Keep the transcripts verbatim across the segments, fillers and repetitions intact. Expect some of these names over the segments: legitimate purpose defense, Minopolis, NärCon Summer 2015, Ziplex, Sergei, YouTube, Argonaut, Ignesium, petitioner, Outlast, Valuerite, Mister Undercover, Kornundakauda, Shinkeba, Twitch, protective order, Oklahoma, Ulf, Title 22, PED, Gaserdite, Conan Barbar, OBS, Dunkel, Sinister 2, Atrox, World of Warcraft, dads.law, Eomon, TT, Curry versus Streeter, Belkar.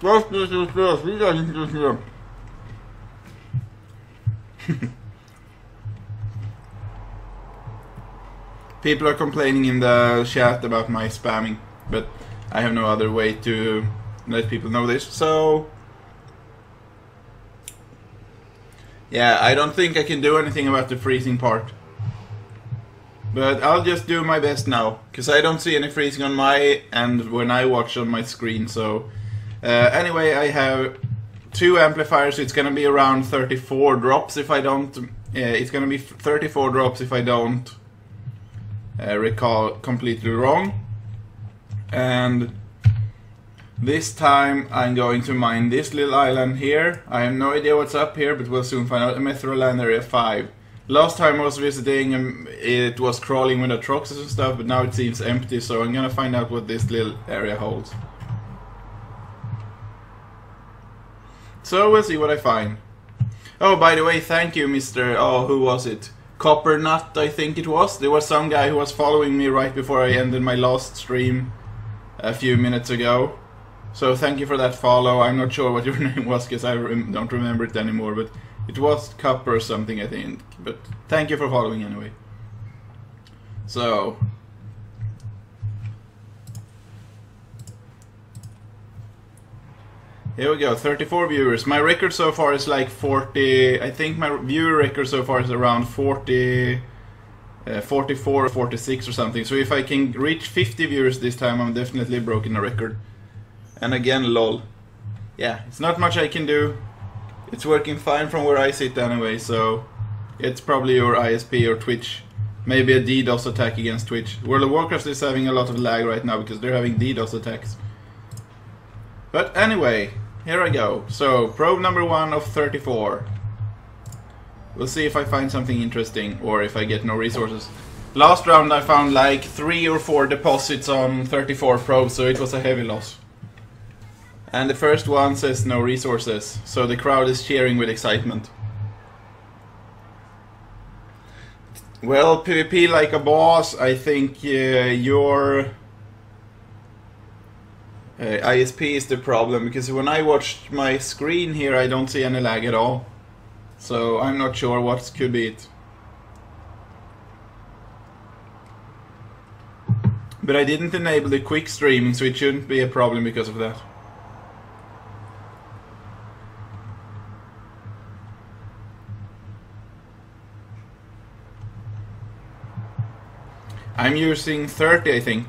Das ist es, das wieder nicht das hier. People are complaining in the chat about my spamming, but I have no other way to let people know this, so... Yeah, I don't think I can do anything about the freezing part. But I'll just do my best now, because I don't see any freezing on my end when I watch on my screen, so... Uh, anyway, I have two amplifiers, so it's gonna be around thirty-four drops if I don't... Uh, it's gonna be thirty-four drops if I don't... Uh, recall completely wrong. And this time I'm going to mine this little island here. I have no idea what's up here, but we'll soon find out. Emetherland Area five. Last time I was visiting, um, it was crawling with atroxes and stuff, but now it seems empty, so I'm gonna find out what this little area holds. So we'll see what I find. Oh, by the way, thank you, Mister Oh, who was it? Copper Nut, I think it was. There was some guy who was following me right before I ended my last stream a few minutes ago. So thank you for that follow. I'm not sure what your name was because I rem don't remember it anymore, but it was Copper or something, I think. But thank you for following anyway. So. Here we go, thirty-four viewers. My record so far is like forty, I think my viewer record so far is around forty, uh, forty-four, forty-six or something. So if I can reach fifty viewers this time, I'm definitely broken a record. And again, lol. Yeah, it's not much I can do. It's working fine from where I sit anyway, so it's probably your I S P or Twitch. Maybe a DDoS attack against Twitch. World of Warcraft is having a lot of lag right now because they're having DDoS attacks. But anyway, here I go. So, probe number one of thirty-four. We'll see if I find something interesting, or if I get no resources. Last round I found like three or four deposits on thirty-four probes, so it was a heavy loss. And the first one says no resources, so the crowd is cheering with excitement. Well, PvP like a boss, I think uh, you're... Uh, I S P is the problem, because when I watched my screen here I don't see any lag at all. So I'm not sure what could be it. But I didn't enable the quick streaming, so it shouldn't be a problem because of that. I'm using thirty, I think.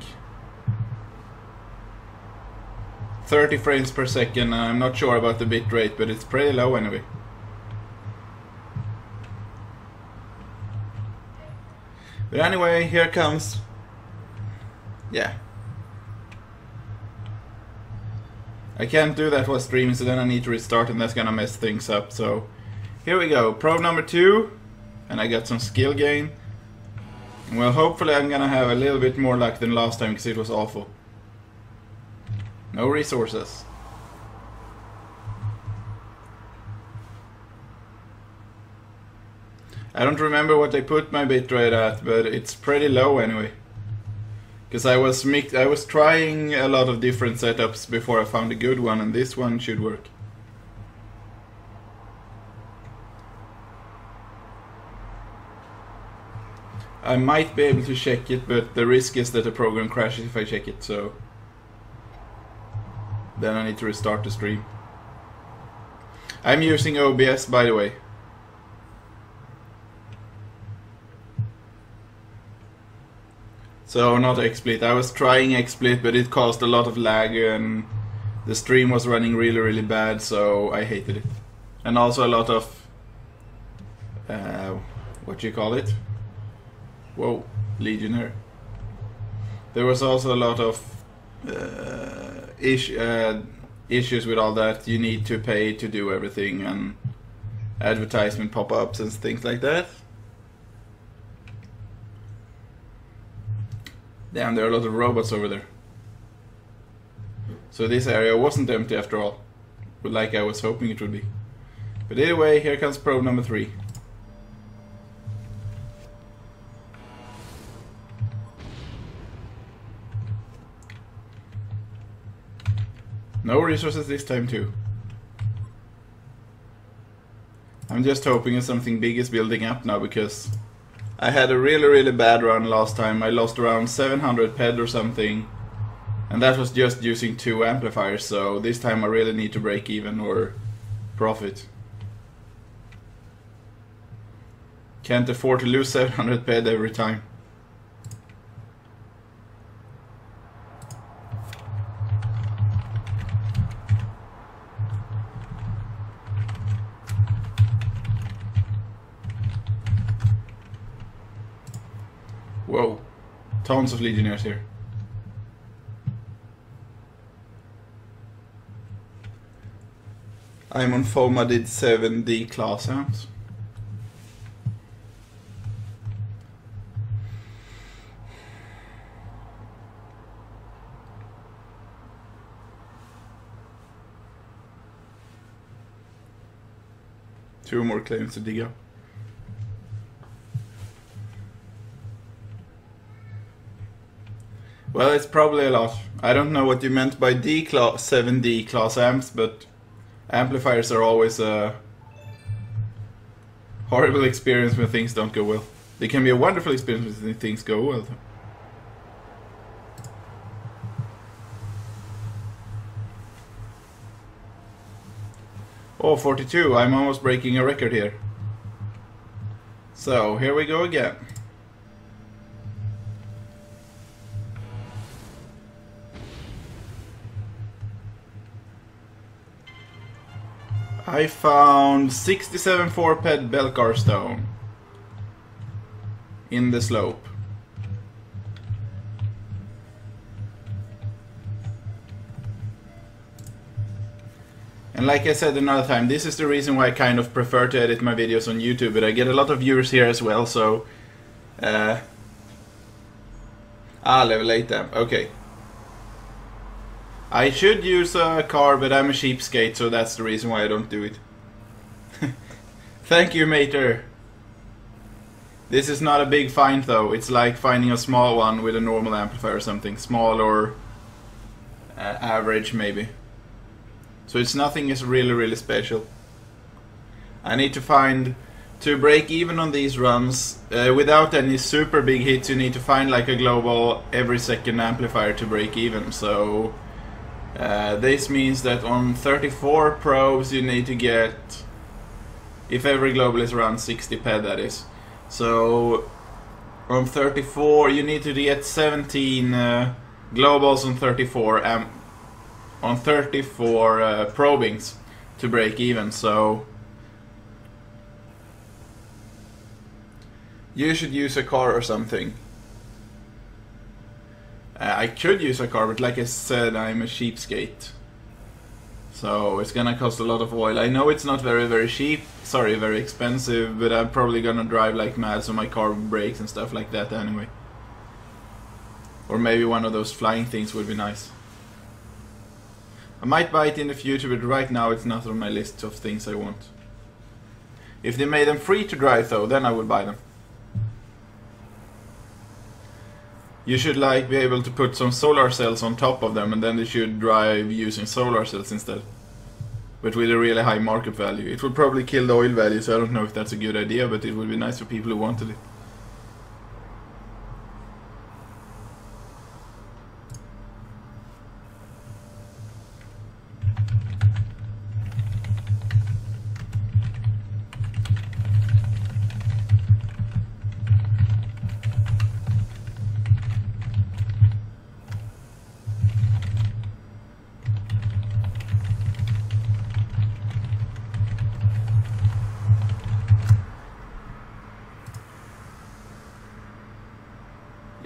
thirty frames per second, I'm not sure about the bit rate, but it's pretty low anyway. But anyway, here comes... Yeah. I can't do that while streaming, so then I need to restart and that's gonna mess things up, so... Here we go, probe number two, and I got some skill gain. Well, hopefully I'm gonna have a little bit more luck than last time, because it was awful. No resources. I don't remember what I put my bitrate at, but it's pretty low anyway. Because I was mixed, I was trying a lot of different setups before I found a good one, and this one should work. I might be able to check it, but the risk is that the program crashes if I check it, so... Then I need to restart the stream. I'm using O B S, by the way. So not XSplit. I was trying XSplit, but it caused a lot of lag and the stream was running really, really bad, so I hated it. And also a lot of... Uh, what do you call it? Whoa, Legionnaire. There was also a lot of... Uh, Ish, uh, issues with all that. You need to pay to do everything and advertisement pop-ups and things like that. Damn, there are a lot of robots over there. So this area wasn't empty after all, but like I was hoping it would be. But either way, here comes probe number three. No resources this time too. I'm just hoping something big is building up now, because I had a really really bad run last time. I lost around seven hundred ped or something, and that was just using two amplifiers, so this time I really need to break even or profit. Can't afford to lose seven hundred ped every time. Whoa, tons of legionnaires here. I'm on FOMA, did seven D class amps. Two more claims to dig up. Well, it's probably a lot. I don't know what you meant by D class, seven D class amps, but amplifiers are always a horrible experience when things don't go well. They can be a wonderful experience when things go well. Oh, forty-two, I'm almost breaking a record here. So, here we go again. I found sixty-seven four ped Belcar stone in the slope. And like I said another time, this is the reason why I kind of prefer to edit my videos on YouTube, but I get a lot of viewers here as well, so... Uh, ah, level eight amp, okay. I should use a car, but I'm a cheapskate, so that's the reason why I don't do it. Thank you, Mater. This is not a big find though, it's like finding a small one with a normal amplifier or something. Small or uh, average maybe. So it's nothing is really really special. I need to find, to break even on these runs, uh, without any super big hits, you need to find like a global every second amplifier to break even. So uh, this means that on thirty-four probes you need to get, if every global is around sixty ped that is, so on thirty-four you need to get seventeen uh, globals on thirty-four amp on thirty-four uh, probings to break even, so you should use a car or something. Uh, I could use a car, but like I said, I'm a cheapskate, so it's gonna cost a lot of oil. I know it's not very very cheap, sorry, very expensive, but I'm probably gonna drive like mad, so my car breaks and stuff like that anyway. Or maybe one of those flying things would be nice. I might buy it in the future, but right now it's not on my list of things I want. If they made them free to drive though, then I would buy them. You should like be able to put some solar cells on top of them, and then they should drive using solar cells instead. But with a really high market value. It would probably kill the oil value, so I don't know if that's a good idea, but it would be nice for people who wanted it.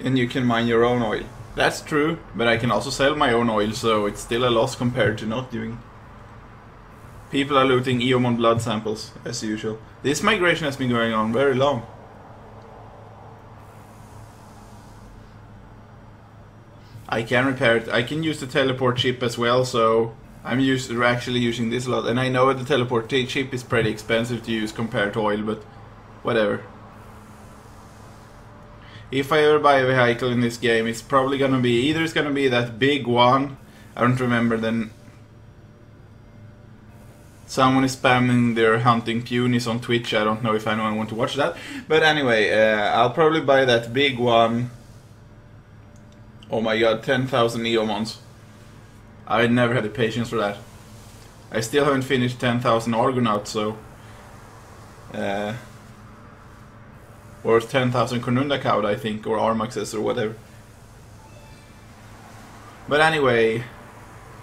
And you can mine your own oil. That's true, but I can also sell my own oil, so it's still a loss compared to not doing. People are looting Eomon blood samples, as usual. This migration has been going on very long. I can repair it. I can use the teleport chip as well, so I'm used to actually using this a lot. And I know the teleport chip is pretty expensive to use compared to oil, but whatever. If I ever buy a vehicle in this game, it's probably gonna be, either it's gonna be that big one, I don't remember the Someone is spamming their hunting punies on Twitch. I don't know if anyone want to watch that. But anyway, uh, I'll probably buy that big one. Oh my god, ten thousand Neomons. I never had the patience for that. I still haven't finished ten thousand Argonauts, so... Uh, or ten thousand Konundakaud, I think, or Armaxes, or whatever. But anyway...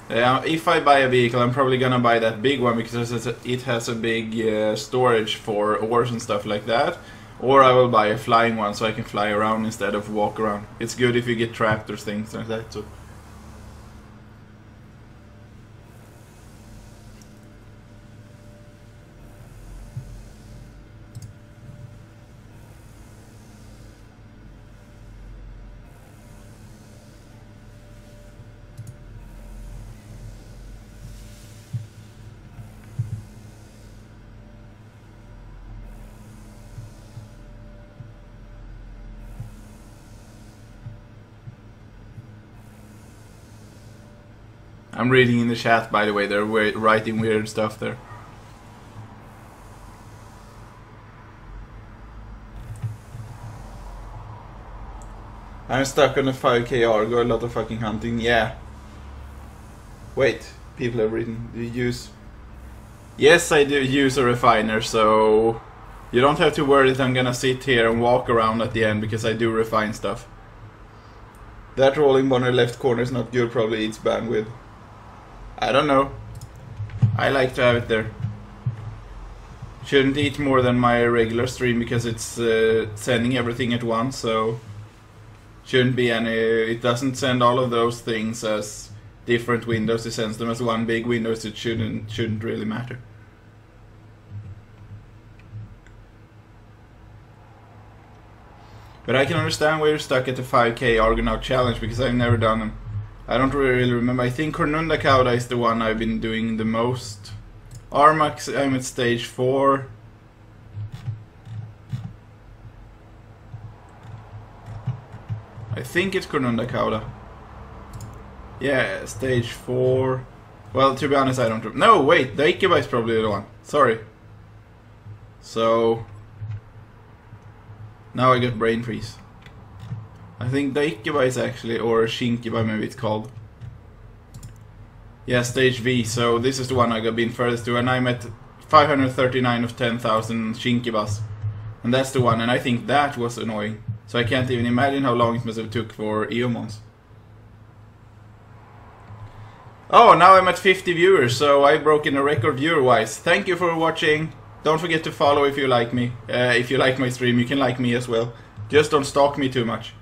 Uh, if I buy a vehicle, I'm probably gonna buy that big one because it has a big uh, storage for ores and stuff like that. Or I will buy a flying one so I can fly around instead of walk around. It's good if you get trapped or things like that too. I'm reading in the chat, by the way. They're writing weird stuff there. I'm stuck on a five K Argo, a lot of fucking hunting, yeah. Wait, people have written, do you use... Yes, I do use a refiner, so... You don't have to worry that I'm gonna sit here and walk around at the end, because I do refine stuff. That rolling on left corner is not good, probably eats bandwidth. I don't know. I like to have it there. Shouldn't eat more than my regular stream because it's uh, sending everything at once, so... Shouldn't be any... It doesn't send all of those things as different windows, it sends them as one big window, so it shouldn't, shouldn't really matter. But I can understand why you're stuck at the five K Argonaut Challenge, because I've never done them. I don't really remember. I think Kornundakauda is the one I've been doing the most. Armax, I'm at stage four. I think it's Kornundakauda. Yeah, stage four. Well, to be honest, I don't... No, wait, the Ikeba is probably the one. Sorry. So... Now I got brain freeze. I think Daikeba is actually, or Shinkeba maybe it's called. Yeah, stage V, so this is the one I got been furthest to, and I'm at five hundred thirty-nine of ten thousand Shinkebas. And that's the one, and I think that was annoying. So I can't even imagine how long it must have took for Eomons. Oh, now I'm at fifty viewers, so I've broken a record viewer-wise. Thank you for watching. Don't forget to follow if you like me. Uh, if you like my stream, you can like me as well. Just don't stalk me too much.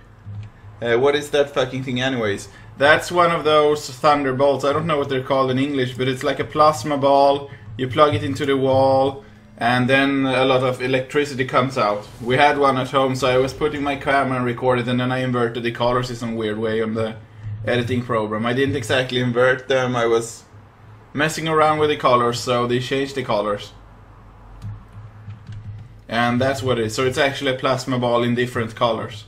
Uh, what is that fucking thing anyways? That's one of those thunderbolts. I don't know what they're called in English, but it's like a plasma ball. You plug it into the wall, and then a lot of electricity comes out. We had one at home, so I was putting my camera and recorded, and then I inverted the colors in some weird way on the editing program. I didn't exactly invert them. I was messing around with the colors, so they changed the colors. And that's what it is. So it's actually a plasma ball in different colors.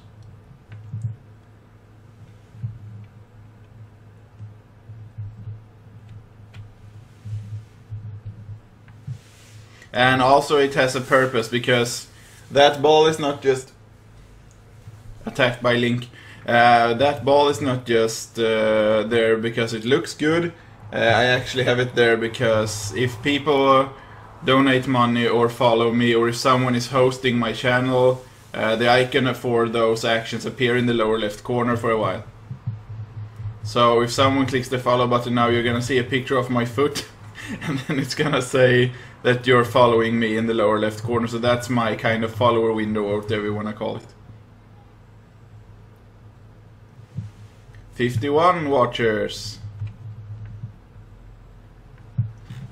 And also it has a purpose, because that ball is not just... Attacked by Link. Uh, that ball is not just uh, there because it looks good. Uh, I actually have it there because if people... donate money or follow me, or if someone is hosting my channel, uh, the icon for those actions appear in the lower left corner for a while. So if someone clicks the follow button now, you're gonna see a picture of my foot and then it's gonna say that you're following me in the lower left corner. So that's my kind of follower window, or whatever you wanna call it. fifty-one watchers.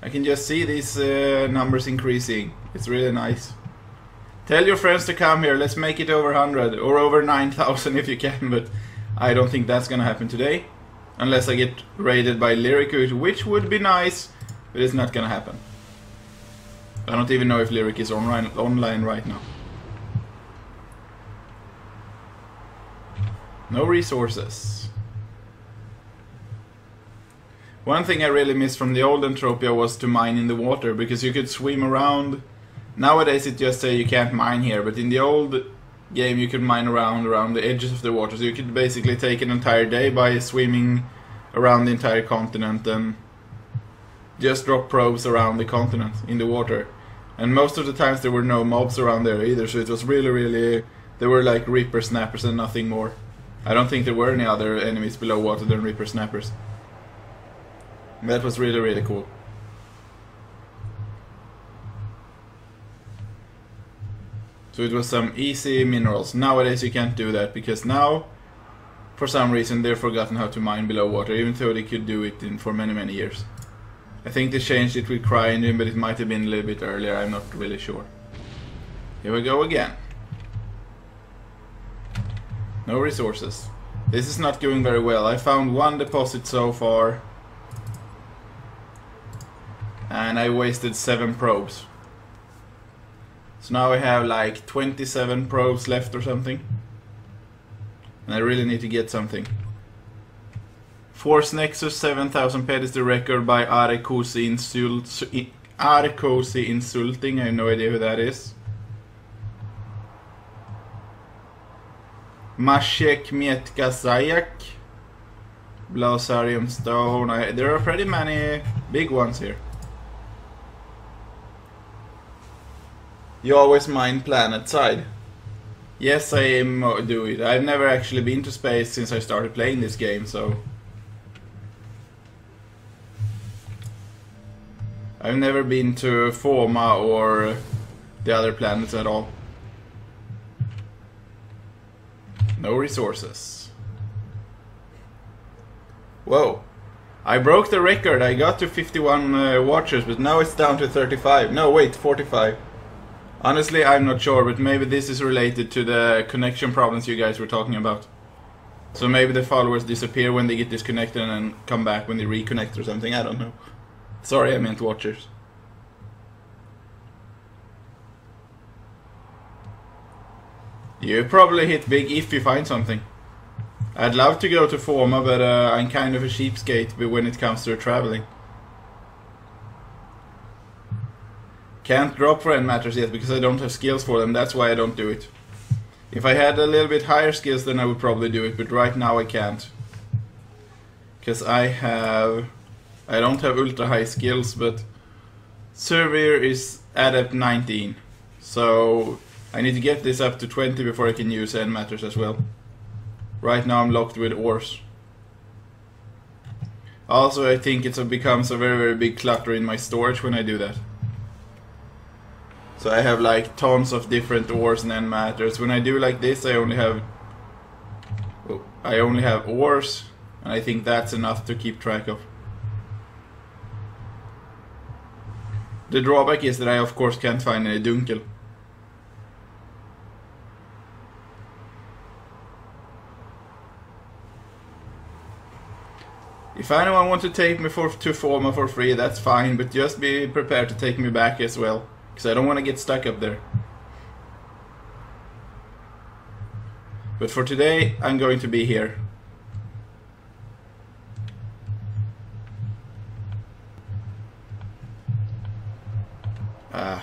I can just see these uh, numbers increasing. It's really nice. Tell your friends to come here. Let's make it over one hundred or over nine thousand if you can, but I don't think that's gonna happen today. Unless I get raided by Lyric, which would be nice, but it's not gonna happen. I don't even know if Lyric is online, online right now. No resources. One thing I really missed from the old Entropia was to mine in the water, because you could swim around. Nowadays it just say you can't mine here, but in the old game you could mine around around the edges of the water, so you could basically take an entire day by swimming around the entire continent and just drop probes around the continent in the water. And most of the times there were no mobs around there either, so it was really, really... There were like Reaper Snappers and nothing more. I don't think there were any other enemies below water than Reaper Snappers. That was really, really cool. So it was some easy minerals. Nowadays you can't do that, because now, for some reason, they've forgotten how to mine below water, even though they could do it in, for many, many years. I think they changed it with CryEngine, but it might have been a little bit earlier, I'm not really sure. Here we go again. No resources. This is not going very well. I found one deposit so far. And I wasted seven probes. So now I have like twenty-seven probes left or something. And I really need to get something. Force Nexus seven thousand pet is the record by Arikosi Insult- Arikosi Insulting. I have no idea who that is. Mashek Mietkasayak. Blausarium Stone. I, there are pretty many big ones here. You always mine planet side. Yes, I do it. I've never actually been to space since I started playing this game, so... I've never been to Forma or the other planets at all. No resources. Whoa. I broke the record. I got to fifty-one uh, watchers, but now it's down to thirty-five. No, wait, forty-five. Honestly, I'm not sure, but maybe this is related to the connection problems you guys were talking about. So maybe the followers disappear when they get disconnected and then come back when they reconnect or something, I don't know. Sorry, I meant watchers. You probably hit big if you find something. I'd love to go to Forma, but uh, I'm kind of a cheapskate when it comes to traveling. Can't drop friend matters yet because I don't have skills for them, that's why I don't do it. If I had a little bit higher skills then I would probably do it, but right now I can't. Because I have... I don't have ultra high skills, but... Surveyor is adept nineteen, so I need to get this up to twenty before I can use end matters as well. Right now I'm locked with ores. Also I think it becomes a very very big clutter in my storage when I do that. So I have like tons of different ores and end matters. When I do like this, I only have I only have ores, and I think that's enough to keep track of. The drawback is that I of course can't find any dunkel. If anyone wants to take me for, to Forma for free, that's fine, but just be prepared to take me back as well. Because I don't want to get stuck up there. But for today, I'm going to be here. Ah.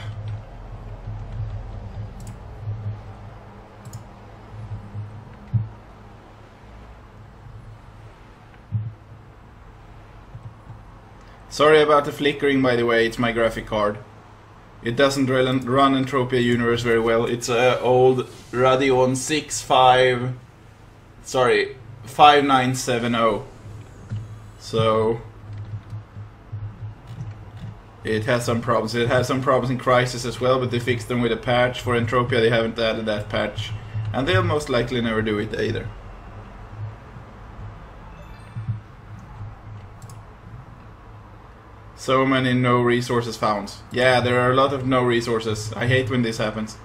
Sorry about the flickering, by the way, it's my graphic card. It doesn't run Entropia Universe very well. It's an old Radeon sixty-five, sorry, fifty-nine seventy. So it has some problems. It has some problems in Crisis as well, but they fixed them with a patch. For Entropia, they haven't added that patch, and they'll most likely never do it either. So many no resources found. Yeah, there are a lot of no resources. I hate when this happens.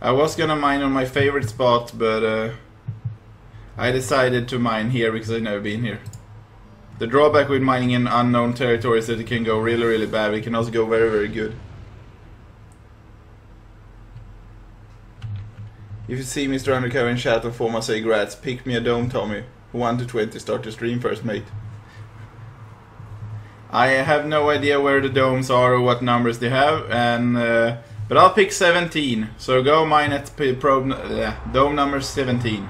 I was gonna mine on my favorite spot, but uh, I decided to mine here because I've never been here. The drawback with mining in unknown territory is that it can go really, really bad. It can also go very, very good. If you see Mister Undercover in chat or Forma, say grats. Pick me a dome, Tommy. one to twenty, start the stream first, mate. I have no idea where the domes are or what numbers they have, and uh, but I'll pick seventeen. So go mine at probe, uh, dome number seventeen.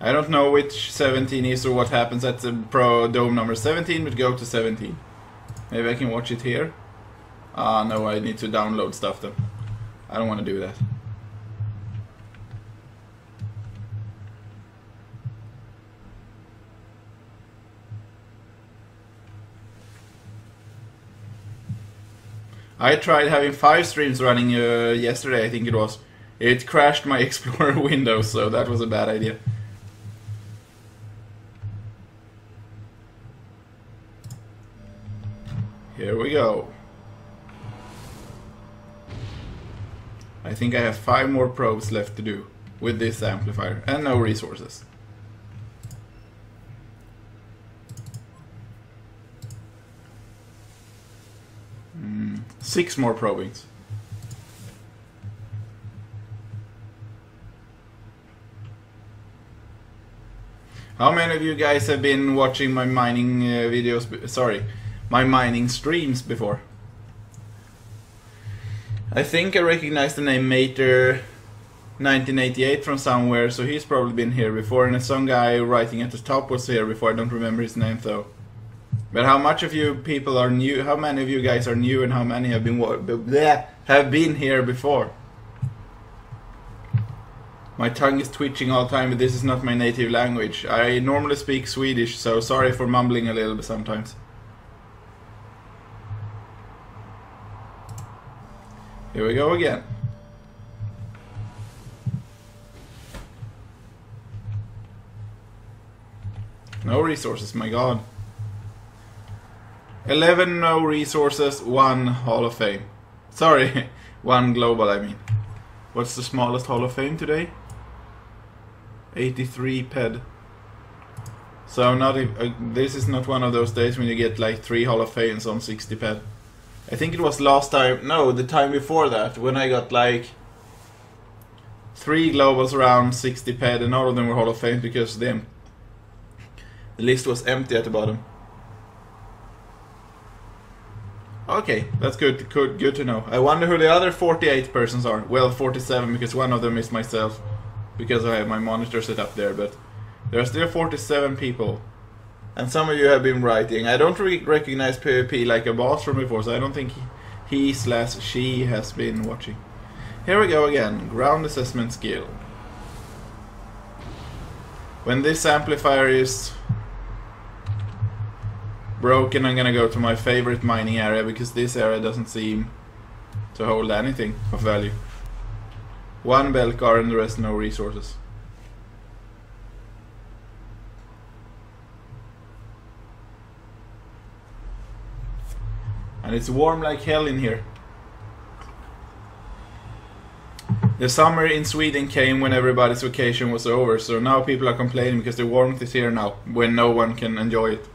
I don't know which seventeen is or what happens at the pro dome number seventeen, but go to seventeen. Maybe I can watch it here. Ah, uh, no, I need to download stuff though. I don't want to do that. I tried having five streams running uh, yesterday, I think it was. It crashed my Explorer window, so that was a bad idea. Here we go. I think I have five more probes left to do with this amplifier and no resources. Mm, six more probings. How many of you guys have been watching my mining uh, videos? Sorry. My mining streams before. I think I recognize the name Mater nineteen eighty-eight from somewhere, so he's probably been here before, and some guy writing at the top was here before. I don't remember his name though. But how much of you people are new? How many of you guys are new, and how many have been bleh, have been here before? My tongue is twitching all the time, but this is not my native language. I normally speak Swedish, so sorry for mumbling a little bit sometimes. Here we go again. No resources, my god. eleven no resources, one Hall of Fame. Sorry, one global, I mean. What's the smallest Hall of Fame today? eighty-three ped. So not if, uh, this is not one of those days when you get like three Hall of Fames on sixty ped. I think it was last time, no, the time before that, when I got like three globals around sixty ped, and all of them were Hall of Fame because them. The list was empty at the bottom. Okay, that's good, good, good to know. I wonder who the other forty-eight persons are. Well, forty-seven, because one of them is myself, because I have my monitor set up there, but there are still forty-seven people. And some of you have been writing. I don't re recognize PvP like a boss from before, so I don't think he, he slash she has been watching. Here we go again. Ground assessment skill. When this amplifier is broken, I'm gonna go to my favorite mining area, because this area doesn't seem to hold anything of value. One Belcar and the rest no resources. And it's warm like hell in here. The summer in Sweden came when everybody's vacation was over, so now people are complaining because the warmth is here now, when no one can enjoy it.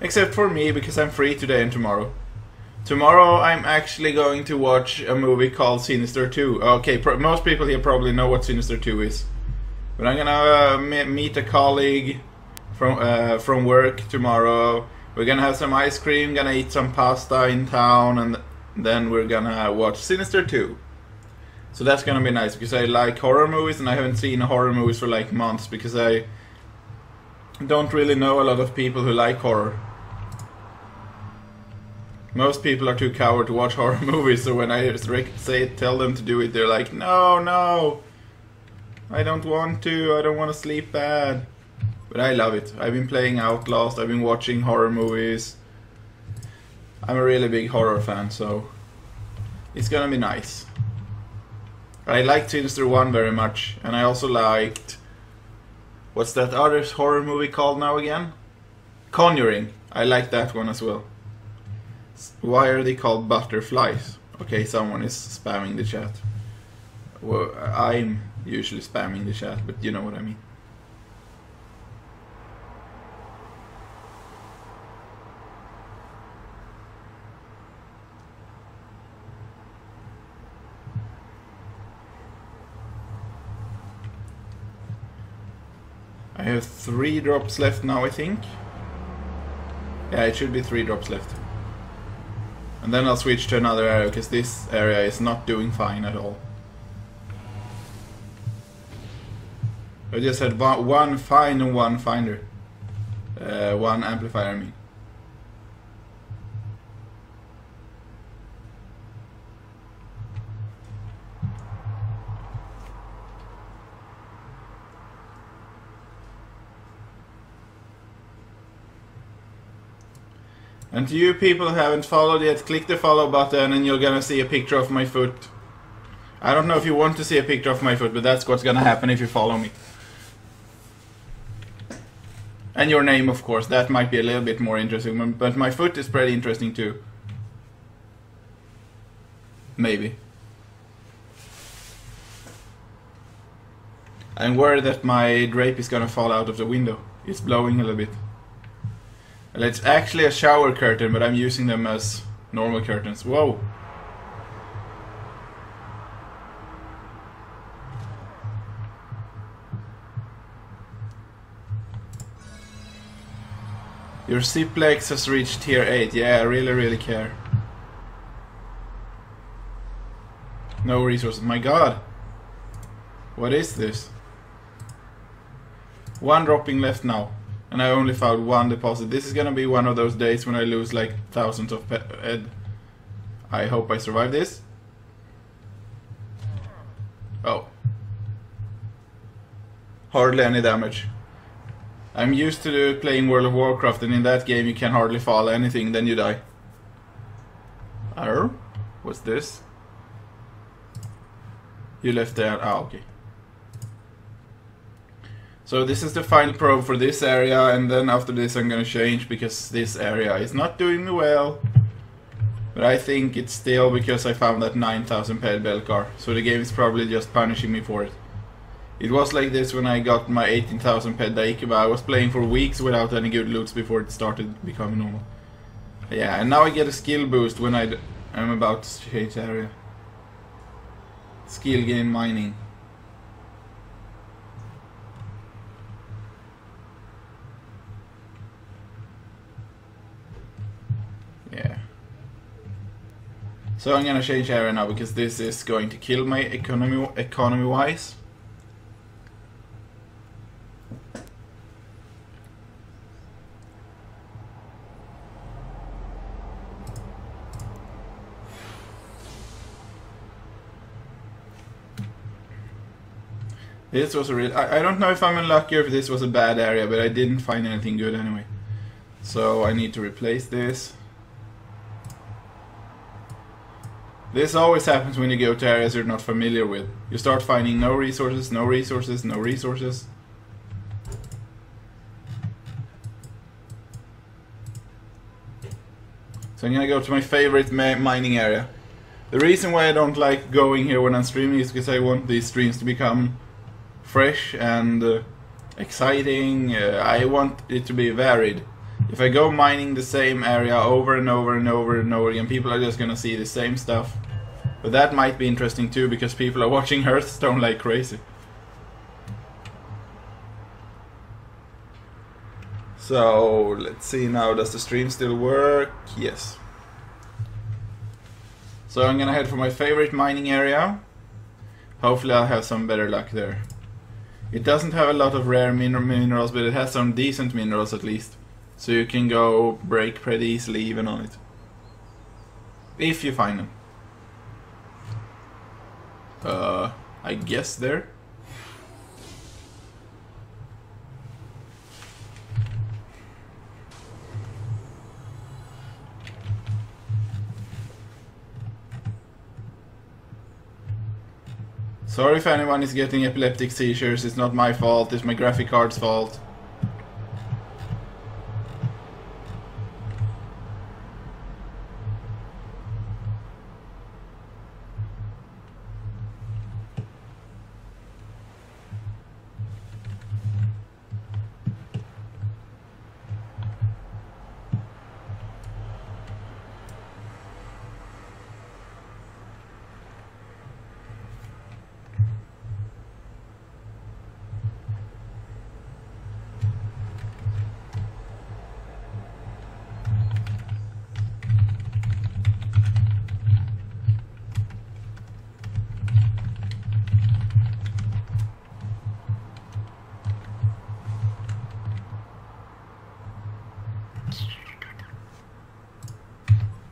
Except for me, because I'm free today and tomorrow. Tomorrow I'm actually going to watch a movie called Sinister two. Okay, pro most people here probably know what Sinister two is. But I'm gonna uh, meet a colleague from, uh, from work tomorrow. We're gonna have some ice cream, gonna eat some pasta in town, and then we're gonna watch Sinister two. So that's gonna be nice, because I like horror movies, and I haven't seen horror movies for like months, because I don't really know a lot of people who like horror. Most people are too coward to watch horror movies, so when I say it, tell them to do it, they're like, no, no, I don't want to, I don't want to sleep bad. But I love it. I've been playing Outlast, I've been watching horror movies. I'm a really big horror fan, so it's gonna be nice. I liked Sinister one very much, and I also liked... What's that other horror movie called now again? Conjuring. I liked that one as well. Why are they called butterflies? Okay, someone is spamming the chat. Well, I'm usually spamming the chat, but you know what I mean. I have three drops left now, I think. Yeah, it should be three drops left. And then I'll switch to another area, because this area is not doing fine at all. I just had one fine and one finder. Uh, one amplifier, I mean. And to you people who haven't followed yet, click the follow button and you're gonna see a picture of my foot. I don't know if you want to see a picture of my foot, but that's what's gonna happen if you follow me. And your name, of course. That might be a little bit more interesting, but my foot is pretty interesting too. Maybe. I'm worried that my drape is gonna fall out of the window. It's blowing a little bit. Well, it's actually a shower curtain, but I'm using them as normal curtains. Whoa! Your Ziplex has reached tier eight. Yeah, I really, really care. No resources. My god! What is this? One dropping left now. And I only found one deposit. This is gonna be one of those days when I lose like thousands of ed. I hope I survive this. Oh. Hardly any damage. I'm used to playing World of Warcraft, and in that game you can hardly fall anything, then you die. Arr? What's this? You left there. Ah, okay. So this is the final probe for this area, and then after this I'm gonna change because this area is not doing well. But I think it's still because I found that nine thousand paid Belcar, so the game is probably just punishing me for it. It was like this when I got my eighteen thousand paid Daikaba. I was playing for weeks without any good loots before it started becoming normal. Yeah, and now I get a skill boost when I d I'm about to change area. Skill game mining. So I'm gonna change area now because this is going to kill my economy economy wise. This was a real I, I don't know if I'm unlucky or if this was a bad area, but I didn't find anything good anyway. So I need to replace this. This always happens when you go to areas you're not familiar with. You start finding no resources, no resources, no resources. So I'm gonna go to my favorite ma mining area. The reason why I don't like going here when I'm streaming is because I want these streams to become fresh and uh, exciting. Uh, I want it to be varied. If I go mining the same area over and over and over and over again, people are just gonna see the same stuff. But that might be interesting too, because people are watching Hearthstone like crazy. So, let's see now, does the stream still work? Yes. So I'm gonna head for my favorite mining area. Hopefully I'll have some better luck there. It doesn't have a lot of rare min minerals, but it has some decent minerals at least. So you can go break pretty easily even on it. If you find them. Uh, I guess there. Sorry if anyone is getting epileptic seizures, it's not my fault, it's my graphic card's fault.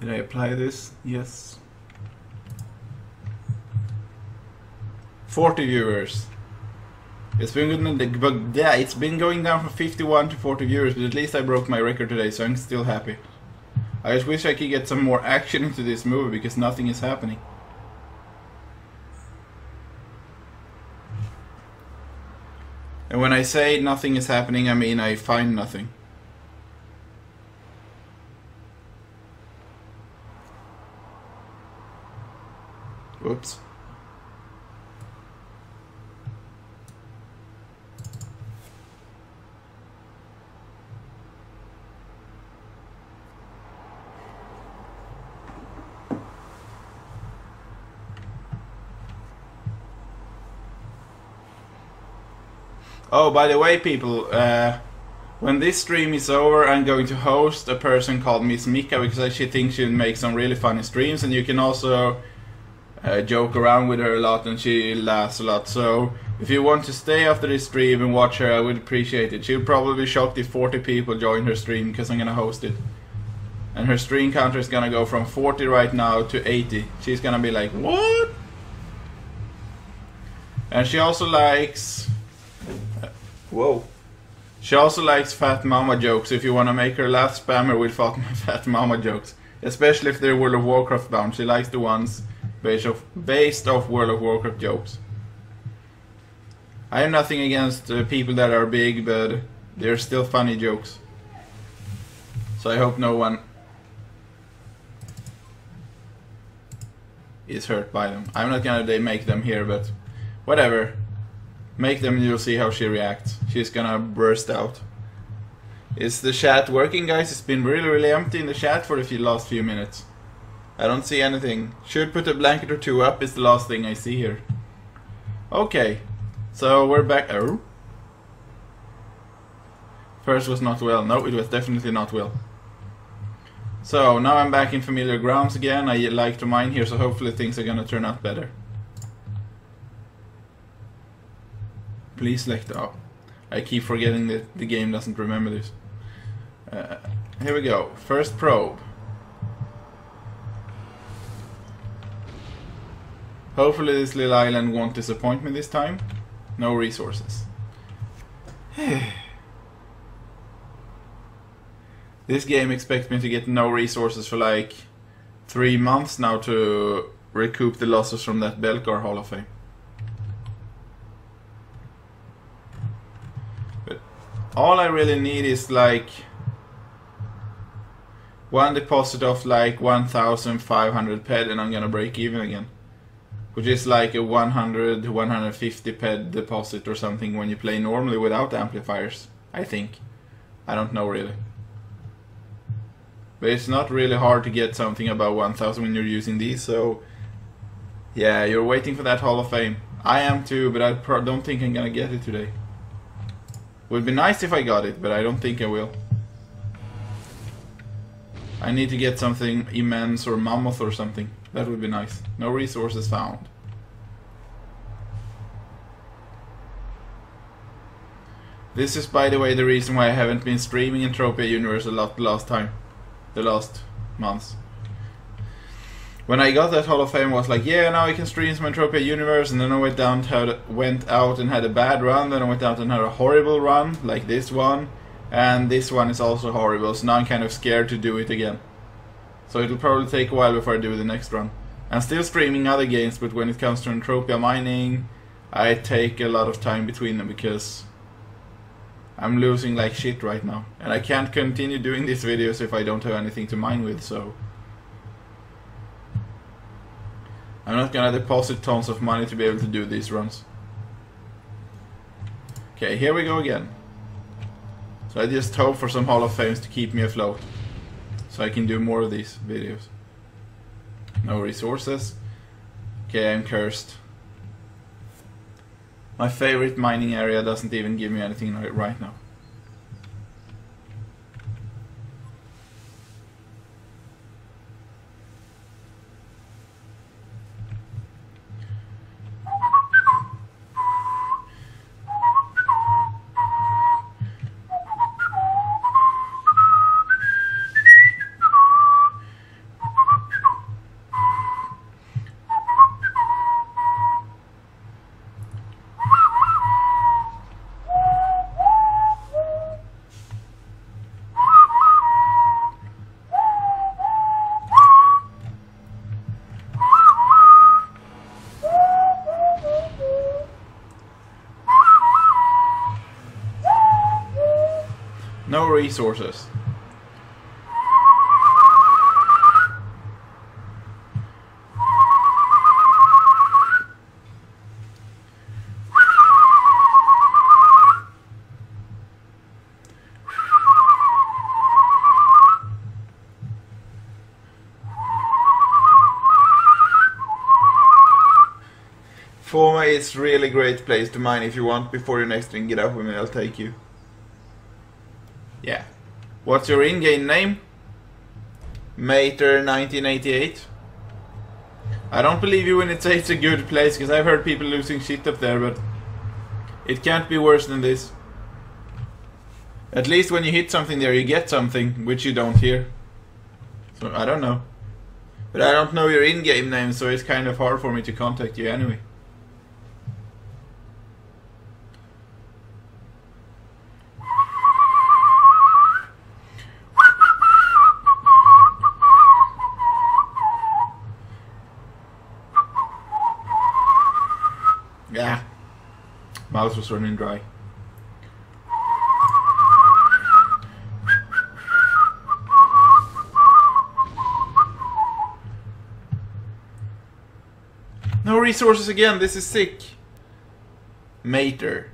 Did I apply this? Yes. forty viewers. It's been, but yeah, it's been going down from fifty-one to forty viewers, but at least I broke my record today, so I'm still happy. I just wish I could get some more action into this movie, because nothing is happening. And when I say nothing is happening, I mean I find nothing. Whoops. Oh, by the way, people, uh, when this stream is over, I'm going to host a person called Miss Mika, because she thinks she'll make some really funny streams, and you can also uh, joke around with her a lot, and she laughs a lot. So, if you want to stay after this stream and watch her, I would appreciate it. She'll probably be shocked if forty people join her stream, because I'm gonna host it. And her stream counter is gonna go from forty right now to eighty. She's gonna be like, what? And she also likes... Whoa. She also likes Fat Mama jokes. If you want to make her laugh, spam her with Fat Mama jokes. Especially if they're World of Warcraft bound. She likes the ones based off, based off World of Warcraft jokes. I have nothing against uh, people that are big, but they're still funny jokes. So I hope no one is hurt by them. I'm not gonna make them here, but whatever. Make them and you'll see how she reacts. She's gonna burst out. Is the chat working, guys? It's been really, really empty in the chat for the few, last few minutes. I don't see anything. Should put a blanket or two up is the last thing I see here. Okay. So we're back. Oh. First was not well. No, it was definitely not well. So now I'm back in familiar grounds again. I like to mine here, so hopefully things are gonna turn out better. Please select the oh. I keep forgetting that the game doesn't remember this. Uh, here we go. First probe. Hopefully this little island won't disappoint me this time. No resources. This game expects me to get no resources for like three months now to recoup the losses from that Belkar Hall of Fame. All I really need is like one deposit of like one thousand five hundred ped, and I'm gonna break even again, which is like a one hundred to one hundred fifty ped deposit or something when you play normally without amplifiers, I think. I don't know really, but it's not really hard to get something about one thousand when you're using these, so yeah, you're waiting for that Hall of Fame. I am too, but I pro don't think I'm gonna get it today. Would be nice if I got it, but I don't think I will. I need to get something immense or mammoth or something. That would be nice. No resources found. This is, by the way, the reason why I haven't been streaming Entropia Universe a lot the last time. The last months. When I got that Hall of Fame, I was like, yeah, now I can stream some Entropia Universe, and then I went down, to, went out and had a bad run, then I went out and had a horrible run, like this one, and this one is also horrible, so now I'm kind of scared to do it again. So it'll probably take a while before I do the next run. I'm still streaming other games, but when it comes to Entropia mining, I take a lot of time between them, because I'm losing like shit right now, and I can't continue doing these videos if I don't have anything to mine with, so... I'm not gonna deposit tons of money to be able to do these runs. Okay, here we go again. So I just hope for some Hall of Fames to keep me afloat, so I can do more of these videos. No resources. Okay, I'm cursed. My favorite mining area doesn't even give me anything right now. No resources. Forma is really great place to mine if you want. Before your next ring, get up with me, I'll take you. Yeah. What's your in-game name? Mater nineteen eighty-eight. I don't believe you when it says it's a good place, because I've heard people losing shit up there, but it can't be worse than this. At least when you hit something there, you get something, which you don't here. So, I don't know. But I don't know your in-game name, so it's kind of hard for me to contact you anyway. Yeah, mouse was running dry. No resources again, this is sick. Mater.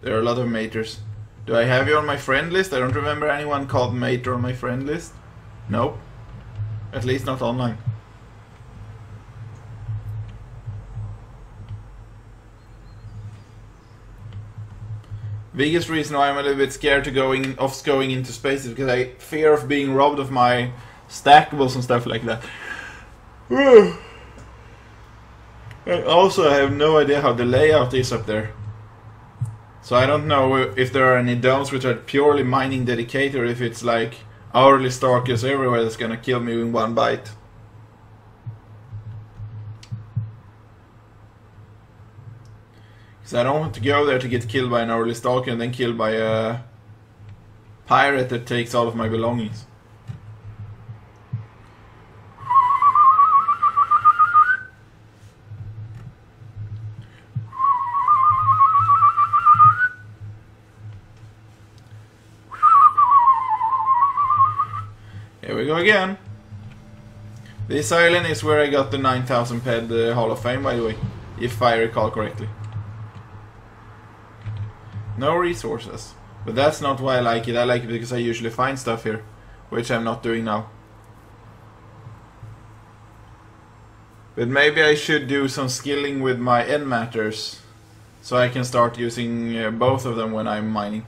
There are a lot of maters. Do I have you on my friend list? I don't remember anyone called Mater on my friend list. Nope. At least not online. Biggest reason why I'm a little bit scared to going off going into space is because I fear of being robbed of my stackables and stuff like that. And also, I have no idea how the layout is up there, so I don't know if there are any domes which are purely mining dedicated, or if it's like hourly stalkers everywhere that's gonna kill me in one bite. So I don't want to go there to get killed by an early stalker and then killed by a pirate that takes all of my belongings. Here we go again. This island is where I got the nine thousand ped uh, Hall of Fame, by the way, if I recall correctly. No resources, but that's not why I like it. I like it because I usually find stuff here, which I'm not doing now. But maybe I should do some skilling with my end matters, so I can start using uh, both of them when I'm mining.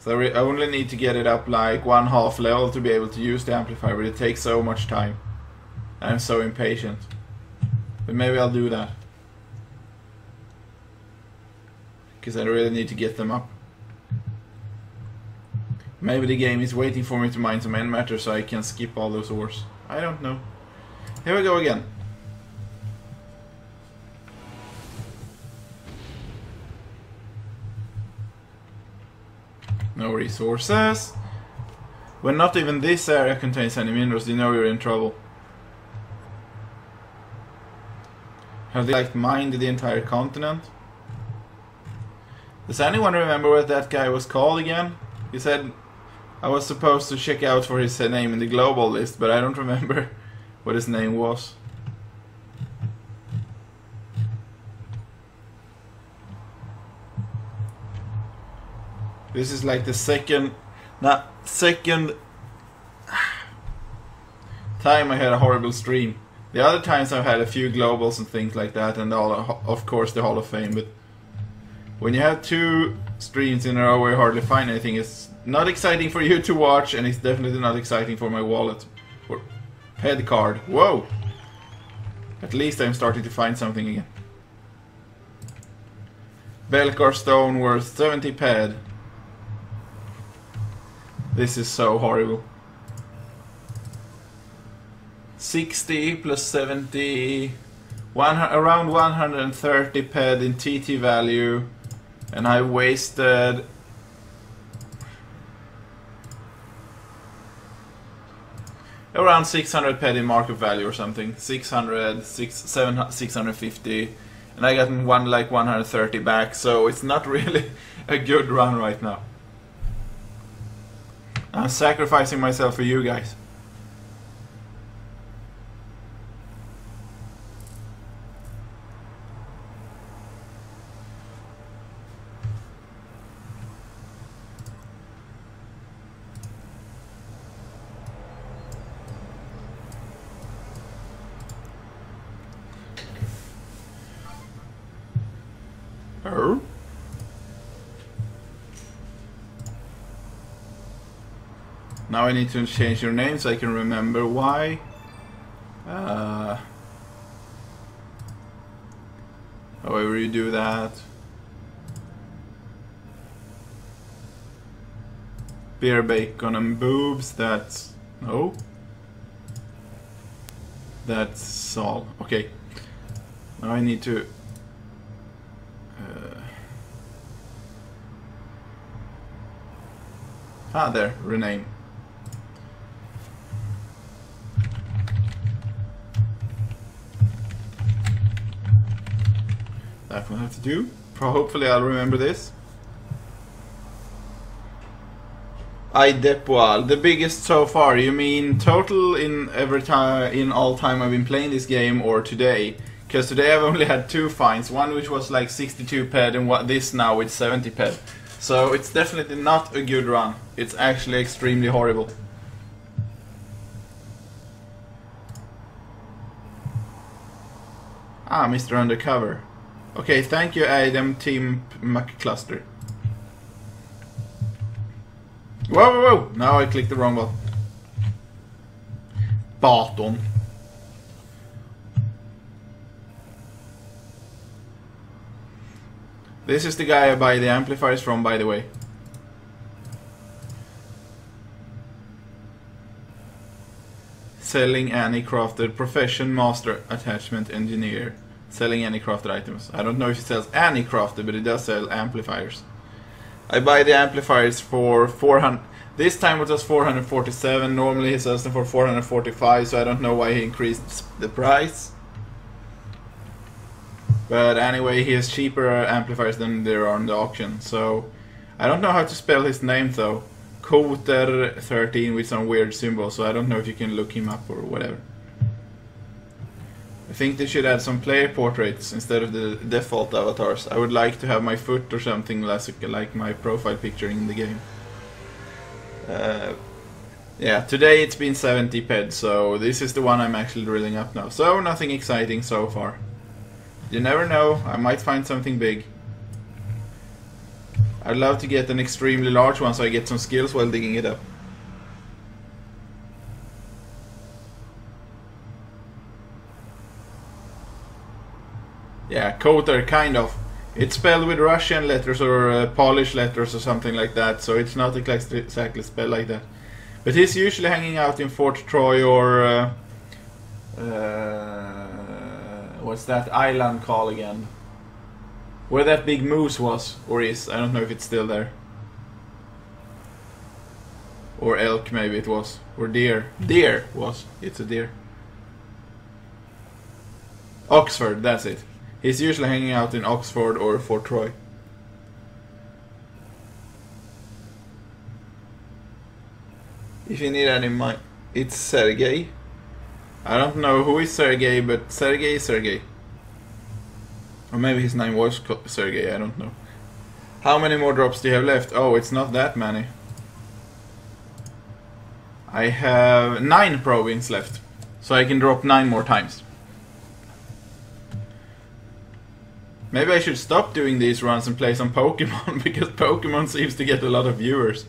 So I only need to get it up like one half level to be able to use the amplifier, but it takes so much time. I'm so impatient. But maybe I'll do that, because I really need to get them up. Maybe the game is waiting for me to mine some end matter so I can skip all those ores. I don't know. Here we go again. No resources. When not even this area contains any minerals, you know you're in trouble. Have they, like, mined the entire continent? Does anyone remember what that guy was called again? He said I was supposed to check out for his name in the global list, but I don't remember what his name was. This is like the second... Not second... time I had a horrible stream. The other times I've had a few globals and things like that, and all, of course the Hall of Fame, but when you have two streams in a row where you hardly find anything, it's not exciting for you to watch, and it's definitely not exciting for my wallet. Or head card. Whoa! At least I'm starting to find something again. Belkar stone worth seventy ped. This is so horrible. sixty plus seventy, one, around one hundred thirty ped in T T value, and I wasted around six hundred ped in market value or something, six hundred, six, seven, six hundred fifty, and I got one like one hundred thirty back, so it's not really a good run right now. I'm sacrificing myself for you guys. Now I need to change your name so I can remember why. Uh, however you do that. Beer, bacon and boobs, that's... no. That's all. Okay. Now I need to... Uh, ah, there. Rename. That's what I have to do. Hopefully I'll remember this. Idepoal, the biggest so far. You mean total in every time, in all time I've been playing this game, or today? Because today I've only had two finds. One which was like sixty-two ped, and what this now with seventy ped. So it's definitely not a good run. It's actually extremely horrible. Ah, Mister Undercover. Okay, thank you, Adam Team McCluster. Whoa, whoa, whoa! Now I clicked the wrong button. Barton. This is the guy I buy the amplifiers from, by the way. Selling any crafted profession, master, attachment, engineer. Selling any crafted items. I don't know if it sells any crafted, but it does sell amplifiers. I buy the amplifiers for four hundred. This time it was four hundred forty-seven. Normally he sells them for four hundred forty-five, so I don't know why he increased the price. But anyway, he has cheaper amplifiers than there are on the auction. So I don't know how to spell his name though. Koter thirteen with some weird symbol, so I don't know if you can look him up or whatever. I think they should add some player portraits instead of the default avatars. I would like to have my foot or something less like my profile picture in the game. Uh, yeah, today it's been seventy ped, so this is the one I'm actually drilling up now. So nothing exciting so far. You never know, I might find something big. I'd love to get an extremely large one so I get some skills while digging it up. Yeah, Koter, kind of. It's spelled with Russian letters or uh, Polish letters or something like that, so it's not exactly spelled like that. But he's usually hanging out in Fort Troy or... Uh, uh, what's that island called again? Where that big moose was, or is. I don't know if it's still there. Or elk, maybe it was. Or deer. Deer was. It's a deer. Oxford, that's it. He's usually hanging out in Oxford or Fort Troy. If you need any mind, it's Sergei. I don't know who is Sergei, but Sergei is Sergei. Or maybe his name was Sergei, I don't know. How many more drops do you have left? Oh, it's not that many. I have nine provinces left, so I can drop nine more times. Maybe I should stop doing these runs and play some Pokémon, because Pokémon seems to get a lot of viewers.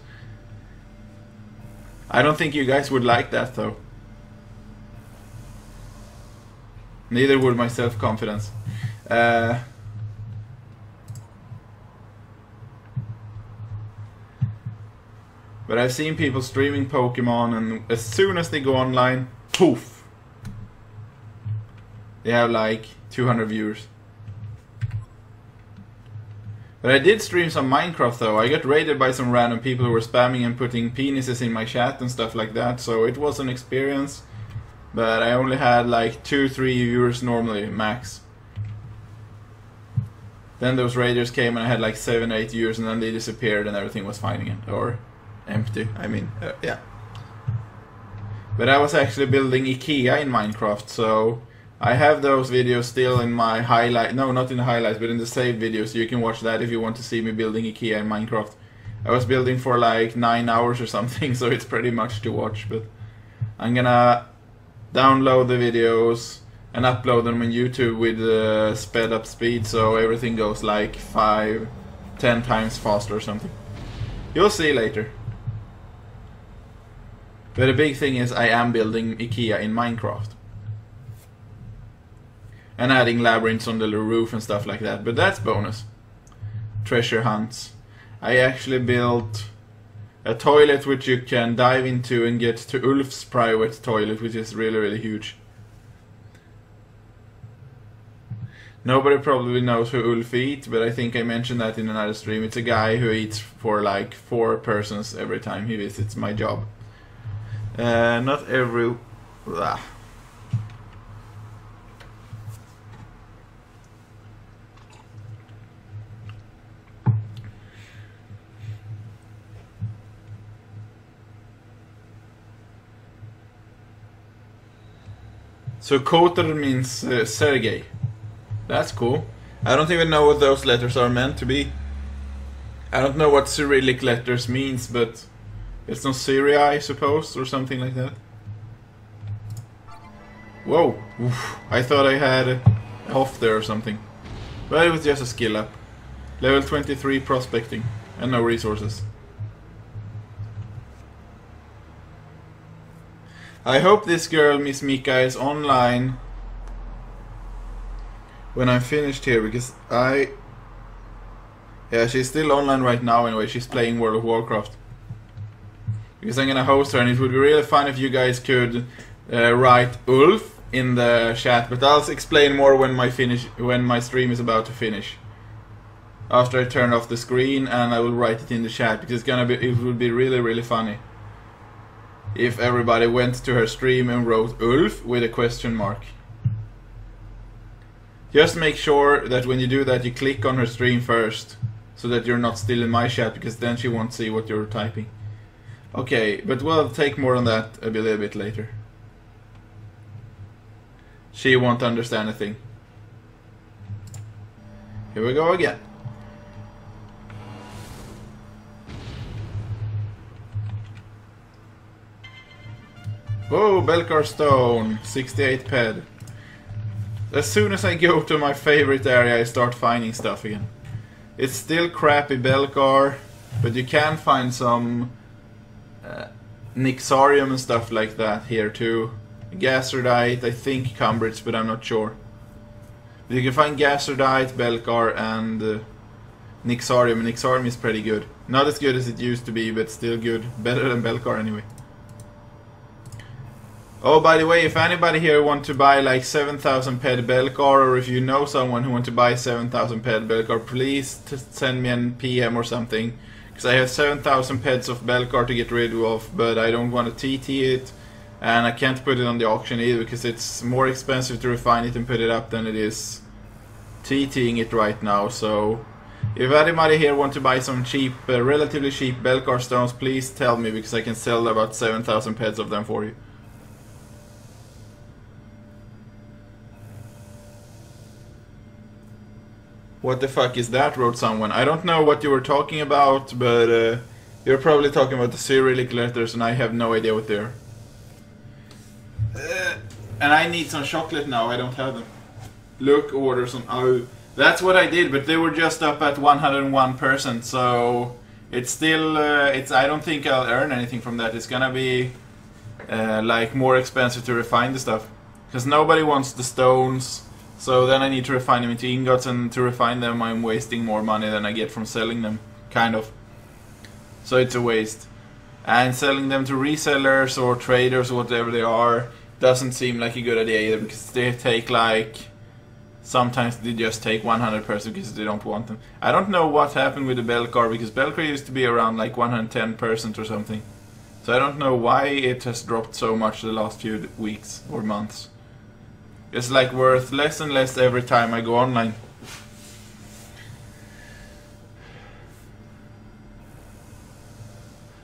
I don't think you guys would like that though. Neither would my self-confidence. Uh, but I've seen people streaming Pokémon, and as soon as they go online, poof! They have like two hundred viewers. But I did stream some Minecraft though. I got raided by some random people who were spamming and putting penises in my chat and stuff like that, so it was an experience. But I only had like two, three viewers normally, max. Then those raiders came and I had like seven, eight years, and then they disappeared and everything was fine again, or empty. I mean, uh, yeah. But I was actually building IKEA in Minecraft, so I have those videos still in my highlight. No, not in the highlights, but in the saved videos. You can watch that if you want to see me building IKEA in Minecraft. I was building for like nine hours or something, so it's pretty much to watch. But I'm gonna download the videos and upload them on YouTube with uh, sped up speed, so everything goes like five, ten times faster or something. You'll see later. But the big thing is I am building IKEA in Minecraft. And adding labyrinths on the roof and stuff like that, but that's bonus. Treasure hunts. I actually built a toilet which you can dive into and get to Ulf's private toilet, which is really, really huge. Nobody probably knows who Ulf eats, but I think I mentioned that in another stream. It's a guy who eats for like four persons every time he visits my job. Uh, not every... Blah. So Kotor means uh, Sergey. That's cool. I don't even know what those letters are meant to be. I don't know what Cyrillic letters means, but it's not Syria, I suppose, or something like that. Whoa! Oof. I thought I had off there or something. But it was just a skill up. Level twenty-three prospecting, and no resources. I hope this girl, Miss Mika, is online when I'm finished here, because I... Yeah, she's still online right now anyway, she's playing World of Warcraft. Because I'm gonna host her, and it would be really fun if you guys could uh, write Ulf in the chat, but I'll explain more when my finish when my stream is about to finish. After I turn off the screen, and I will write it in the chat, because it's gonna be, it would be really, really funny if everybody went to her stream and wrote Ulf with a question mark. Just make sure that when you do that you click on her stream first, so that you're not still in my chat, because then she won't see what you're typing. Okay, but we'll take more on that a little bit later. She won't understand a thing. Here we go again. Whoa, Belkar Stone, sixty-eight ped. As soon as I go to my favorite area, I start finding stuff again. It's still crappy Belkar, but you can find some uh, Nixarium and stuff like that here too. Gaserdite, I think Cumbrits, but I'm not sure. But you can find Gaserdite, Belkar, and uh, Nixarium. Nixarium is pretty good. Not as good as it used to be, but still good. Better than Belkar anyway. Oh, by the way, if anybody here want to buy like seven thousand ped Belkar, or if you know someone who want to buy seven thousand ped Belkar, please t send me an P M or something. Because I have seven thousand peds of Belkar to get rid of, but I don't want to T T it. And I can't put it on the auction either, because it's more expensive to refine it and put it up than it is T T'ing it right now. So, if anybody here want to buy some cheap, uh, relatively cheap Belkar stones, please tell me, because I can sell about seven thousand peds of them for you. What the fuck is that, wrote someone. I don't know what you were talking about, but uh, you're probably talking about the Cyrillic letters, and I have no idea what they are. Uh, and I need some chocolate now, I don't have them. Look, orders on... Oh, that's what I did, but they were just up at one hundred one percent, so... It's still... Uh, it's. I don't think I'll earn anything from that. It's gonna be, uh, like, more expensive to refine the stuff. Because nobody wants the stones. So then I need to refine them into ingots, and to refine them I'm wasting more money than I get from selling them, kind of. So it's a waste. And selling them to resellers or traders or whatever they are doesn't seem like a good idea either, because they take like... Sometimes they just take one hundred percent because they don't want them. I don't know what happened with the Belkar, because Belkar used to be around like one hundred ten percent or something. So I don't know why it has dropped so much the last few weeks or months. It's like worth less and less every time I go online.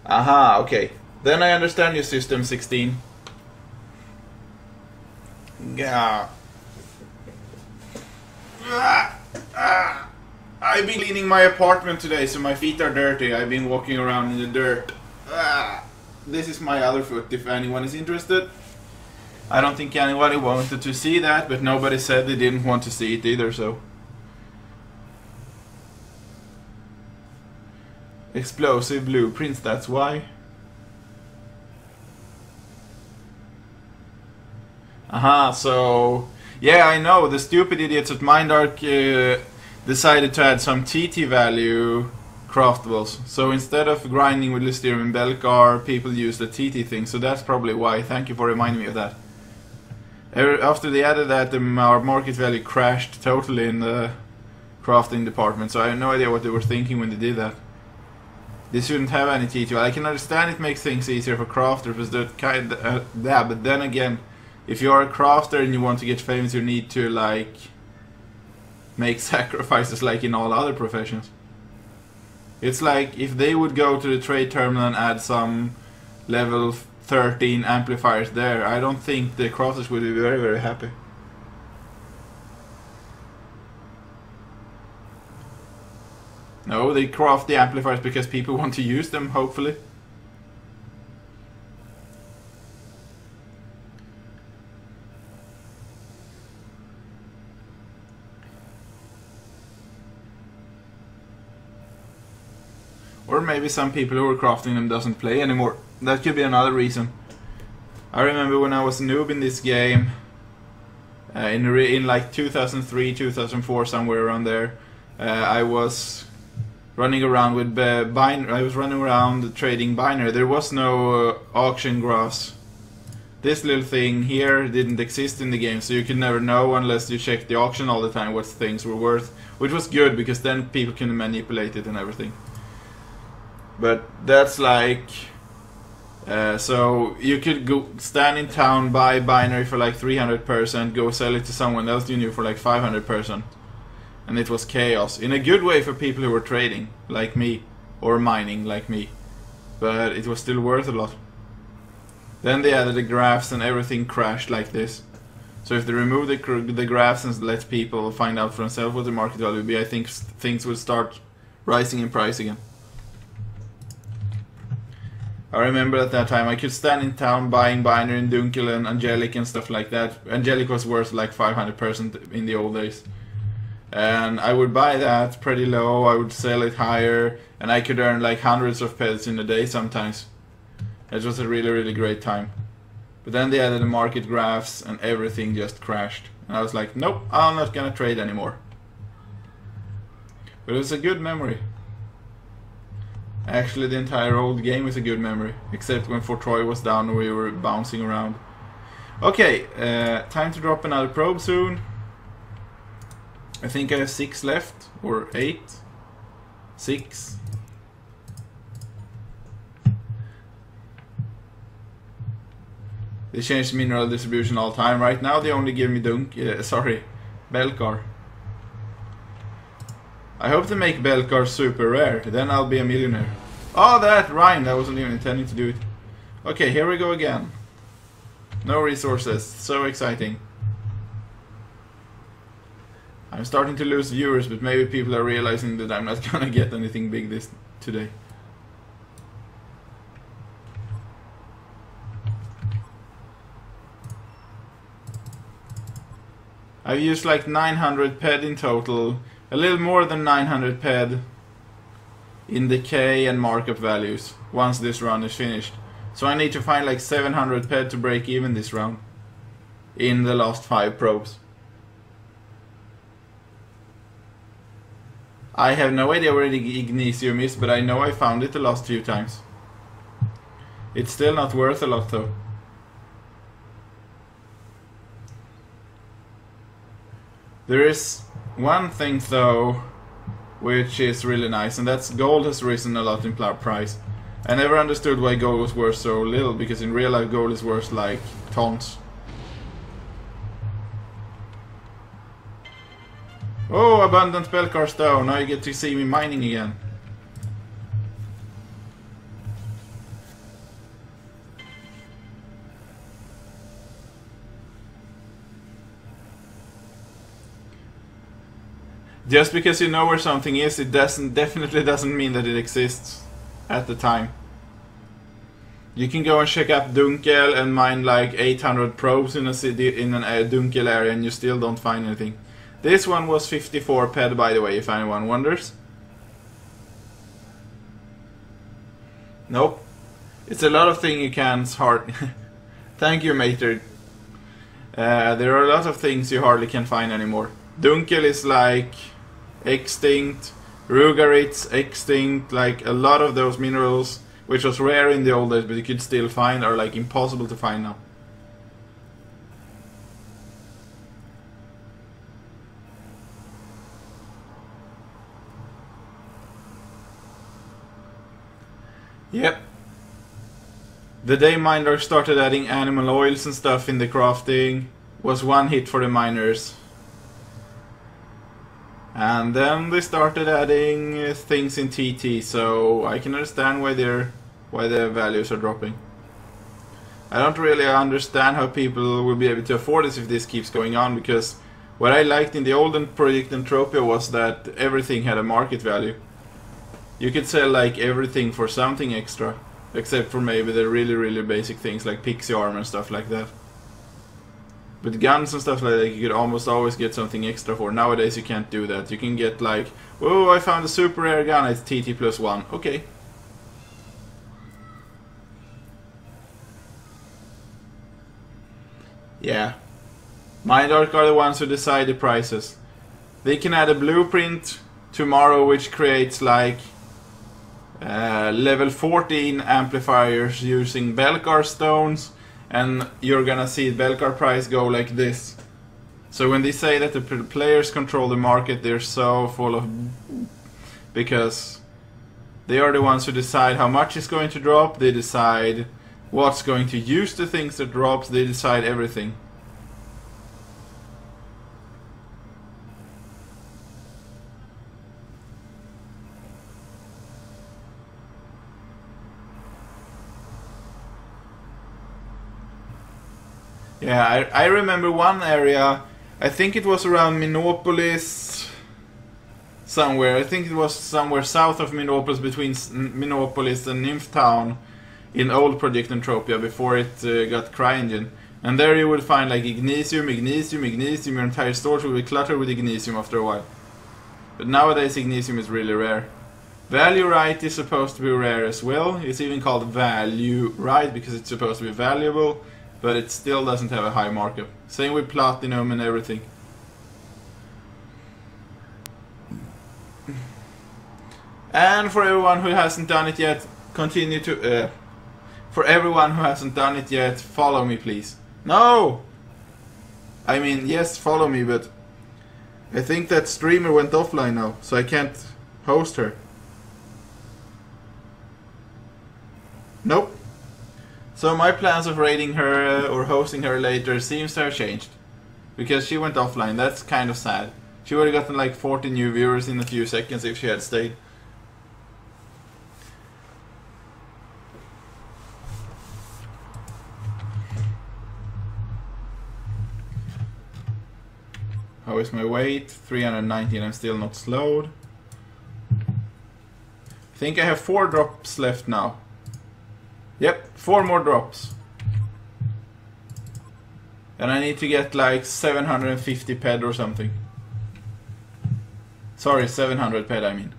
Aha, okay. Then I understand your system, sixteen. Yeah. Ah, ah. I've been cleaning my apartment today, so my feet are dirty. I've been walking around in the dirt. Ah. This is my other foot, if anyone is interested. I don't think anybody wanted to see that, but nobody said they didn't want to see it either, so... Explosive blueprints, that's why. Aha, so... Yeah, I know, the stupid idiots at MindArk uh, decided to add some T T value craftables. So instead of grinding with Lysteria and Belcar, people use the T T thing, so that's probably why. Thank you for reminding me of that. After they added that, our market value crashed totally in the crafting department, so I have no idea what they were thinking when they did that. They shouldn't have any T T. I can understand it makes things easier for crafters, that kind of, uh, yeah, but then again, if you are a crafter and you want to get famous, you need to, like, make sacrifices like in all other professions. It's like if they would go to the trade terminal and add some level thirteen amplifiers there, I don't think the crafters would be very, very happy. No, they craft the amplifiers because people want to use them, hopefully. Or maybe some people who are crafting them doesn't play anymore. That could be another reason. I remember when I was a noob in this game, uh, in, re in like two thousand three, two thousand four, somewhere around there, uh, I was... running around with binary, I was running around trading binary. There was no uh, auction graphs. This little thing here didn't exist in the game, so you could never know unless you checked the auction all the time what things were worth, which was good because then people can manipulate it and everything. But that's like, uh, so you could go stand in town, buy binary for like three hundred percent, go sell it to someone else you knew for like five hundred percent. And it was chaos, in a good way for people who were trading, like me, or mining, like me. But it was still worth a lot. Then they added the graphs and everything crashed like this. So if they remove the, the graphs and let people find out for themselves what the market value would be, I think things would start rising in price again. I remember at that time I could stand in town buying binary and Dunkel and Angelic and stuff like that. Angelic was worth like five hundred percent in the old days. And I would buy that pretty low, I would sell it higher, and I could earn like hundreds of pets in a day sometimes. It was a really, really great time. But then they added the market graphs and everything just crashed. And I was like, nope, I'm not gonna trade anymore. But it was a good memory. Actually, the entire old game is a good memory, except when Fort Troy was down and we were bouncing around. Okay, uh, time to drop another probe soon. I think I have six left, or eight, six. They changed mineral distribution all the time. Right now they only give me Dunk, uh, sorry, Belcar. I hope they make Belcar super rare, then I'll be a millionaire. Oh, that rhymed, I wasn't even intending to do it. Okay, here we go again. No resources, so exciting. I'm starting to lose viewers, but maybe people are realizing that I'm not gonna get anything big this today. I've used like nine hundred ped in total, a little more than nine hundred ped in decay and markup values once this round is finished. So I need to find like seven hundred ped to break even this round in the last five probes. I have no idea where the Igneesium is, but I know I found it the last few times. It's still not worth a lot though. There is one thing though, which is really nice, and that's gold has risen a lot in price. I never understood why gold was worth so little, because in real life gold is worth like tons. Oh, abundant Belcar stone, now you get to see me mining again. Just because you know where something is, it doesn't definitely doesn't mean that it exists at the time. You can go and check up Dunkel and mine like eight hundred probes in a city in an uh, Dunkel area, and you still don't find anything. This one was fifty-four ped, by the way, if anyone wonders. Nope. It's a lot of things you can hard. Thank you, Mater. Uh, there are a lot of things you hardly can find anymore. Dunkel is like extinct, Rugaritz extinct, like a lot of those minerals, which was rare in the old days, but you could still find, are like impossible to find now. Yep. The day MindArk started adding animal oils and stuff in the crafting was one hit for the miners. And then they started adding things in T T, so I can understand why they're why their values are dropping. I don't really understand how people will be able to afford this if this keeps going on, because what I liked in the olden project Entropia was that everything had a market value. You could sell like everything for something extra, except for maybe the really really basic things like pixie armor and stuff like that. But guns and stuff like that you could almost always get something extra for. Nowadays you can't do that. You can get like, oh, I found a super rare gun, it's T T plus one. Okay. Yeah. MindArk are the ones who decide the prices. They can add a blueprint tomorrow which creates like uh, level fourteen amplifiers using Belkar stones, and you're gonna see Belkar price go like this. So when they say that the players control the market, they're so full of, because they are the ones who decide how much is going to drop, they decide what's going to use the things that drops, they decide everything. Yeah, I, I remember one area, I think it was around Minopolis somewhere, I think it was somewhere south of Minopolis, between Minopolis and Nymphtown in old Project Entropia before it uh, got CryEngine. And there you would find like Ignesium, Ignesium, Ignesium, your entire storage will be cluttered with Ignesium after a while. But nowadays Ignesium is really rare. Valuerite is supposed to be rare as well, it's even called Valuerite because it's supposed to be valuable. But it still doesn't have a high markup. Same with platinum and everything. And for everyone who hasn't done it yet, continue to... Uh, for everyone who hasn't done it yet, follow me please. No! I mean, yes, follow me, but... I think that streamer went offline now, so I can't host her. Nope. So my plans of raiding her or hosting her later seems to have changed, because she went offline. That's kind of sad. She would have gotten like forty new viewers in a few seconds if she had stayed. How is my weight? three hundred nineteen, I'm still not slowed. I think I have four drops left now. Yep, four more drops. And I need to get like seven hundred fifty ped or something. Sorry, seven hundred ped I mean.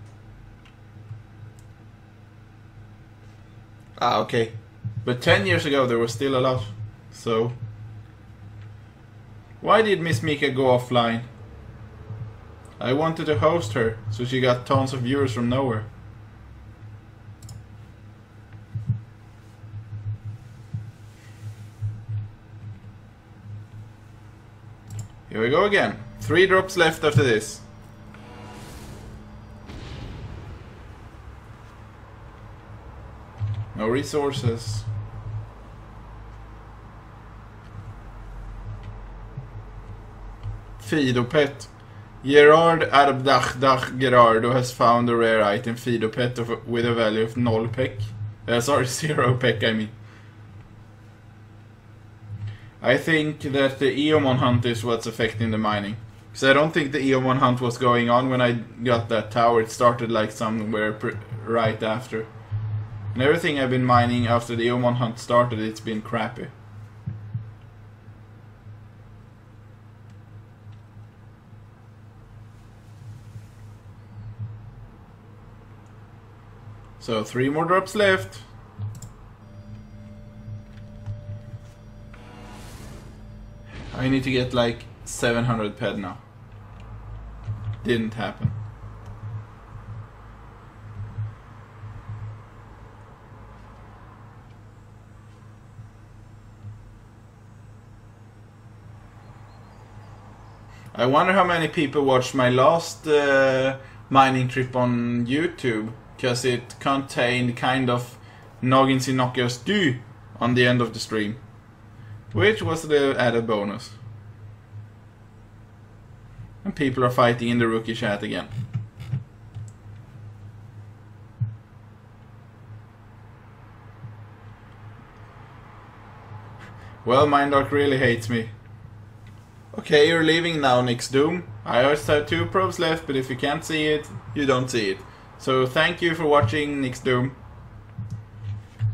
Ah, okay. But ten years ago there was still a lot, so... Why did Miss Mika go offline? I wanted to host her, so she got tons of viewers from nowhere. Here we go again. Three drops left after this. No resources. Fidopet. Gerard Arbdachdach Gerardo has found a rare item, Fidopet, of, with a value of null peck. Uh, sorry, zero peck I mean. I think that the Eomon hunt is what's affecting the mining. Because I don't think the E O one hunt was going on when I got that tower. It started like somewhere pr right after. And everything I've been mining after the E O one hunt started, it's been crappy. So, three more drops left. I need to get like seven hundred ped now. Didn't happen. I wonder how many people watched my last uh, mining trip on YouTube, because it contained kind of Noggin Knockers two on the end of the stream, which was the added bonus. And people are fighting in the rookie chat again. Well, MindArk really hates me. Okay, you're leaving now, Nix Doom. I always have two probes left, but if you can't see it, you don't see it. So thank you for watching, Nix Doom.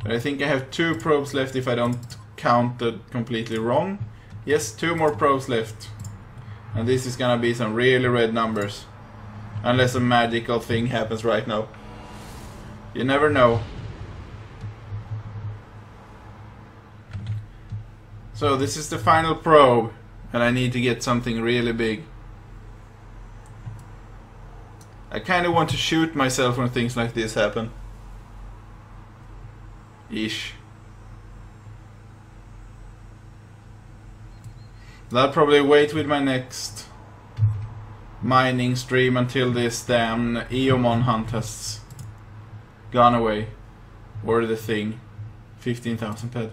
But I think I have two probes left if I don't count that completely wrong. Yes, two more probes left. And this is gonna be some really red numbers. Unless a magical thing happens right now. You never know. So this is the final probe. And I need to get something really big. I kinda want to shoot myself when things like this happen. Ish. I'll probably wait with my next mining stream until this damn Eomon hunt has gone away, or the thing, fifteen thousand ped.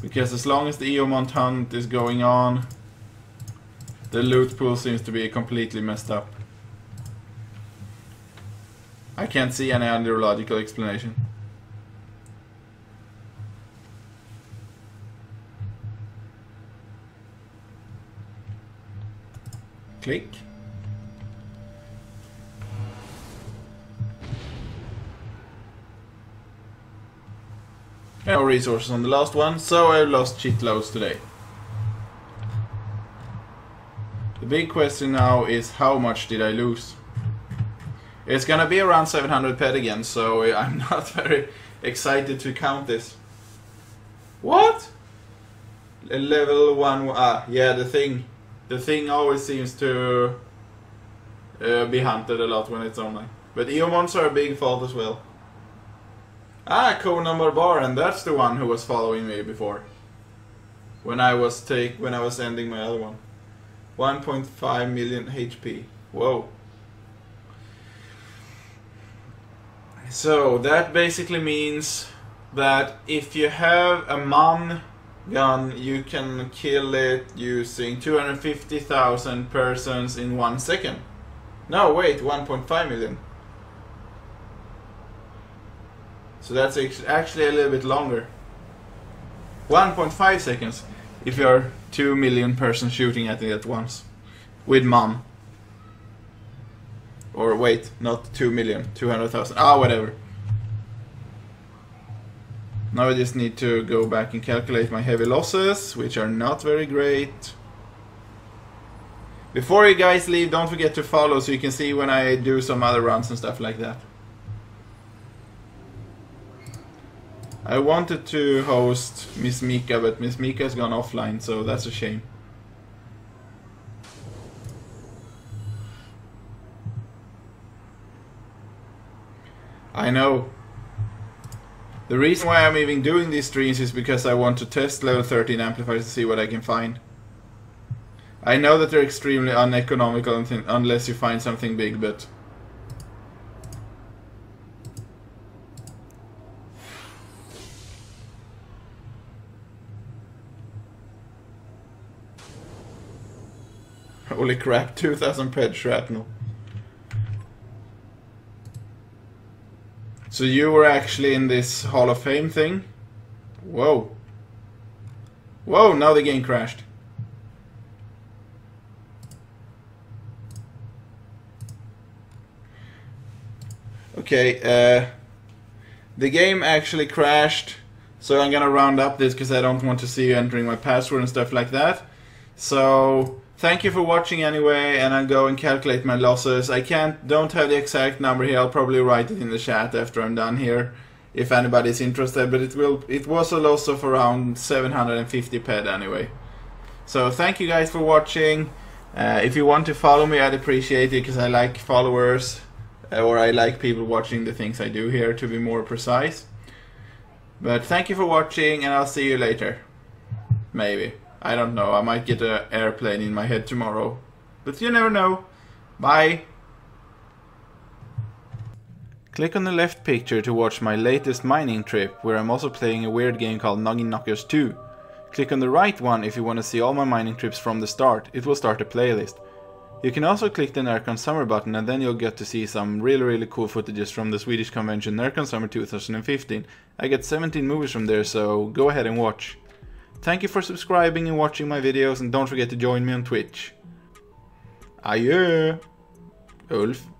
Because as long as the Eomon hunt is going on, the loot pool seems to be completely messed up. I can't see any other logical explanation. Click. No resources on the last one, so I lost shitloads today. The big question now is how much did I lose? It's gonna be around seven hundred ped again, so I'm not very excited to count this. What? Level one, ah, yeah, the thing. The thing always seems to uh, be hunted a lot when it's online. But Eomons are a big fault as well. Ah, Conan Barbar, and that's the one who was following me before. When I was take when I was ending my other one. one point five million H P. Whoa. So that basically means that if you have a mon gun, you can kill it using two hundred fifty thousand persons in one second. No, wait, one point five million. So that's actually a little bit longer. one point five seconds if you're two million persons shooting at it at once. With mom. Or wait, not two million, two hundred thousand. Ah, whatever. Now I just need to go back and calculate my heavy losses, which are not very great. Before you guys leave, don't forget to follow so you can see when I do some other runs and stuff like that. I wanted to host Miss Mika, but Miss Mika has gone offline, so that's a shame. I know. The reason why I'm even doing these streams is because I want to test level thirteen amplifiers to see what I can find. I know that they're extremely uneconomical unless you find something big, but... Holy crap, two thousand ped shrapnel. So you were actually in this Hall of Fame thing? Whoa. Whoa, now the game crashed. Okay, uh, the game actually crashed, so I'm gonna round up this because I don't want to see you entering my password and stuff like that. So thank you for watching anyway, and I'll go and calculate my losses. I can't, don't have the exact number here. I'll probably write it in the chat after I'm done here, if anybody's interested. But it will, it was a loss of around seven hundred fifty ped anyway. So thank you guys for watching. Uh, if you want to follow me, I'd appreciate it because I like followers, or I like people watching the things I do here, to be more precise. But thank you for watching, and I'll see you later. Maybe. I don't know. I might get an airplane in my head tomorrow. But you never know. Bye. Click on the left picture to watch my latest mining trip, where I'm also playing a weird game called Noggin Knockers two. Click on the right one if you want to see all my mining trips from the start. It will start a playlist. You can also click the NärCon Summer button, and then you'll get to see some really really cool footages from the Swedish convention NärCon Summer twenty fifteen. I get seventeen movies from there, so go ahead and watch. Thank you for subscribing and watching my videos, and don't forget to join me on Twitch. Adjö! Ulf.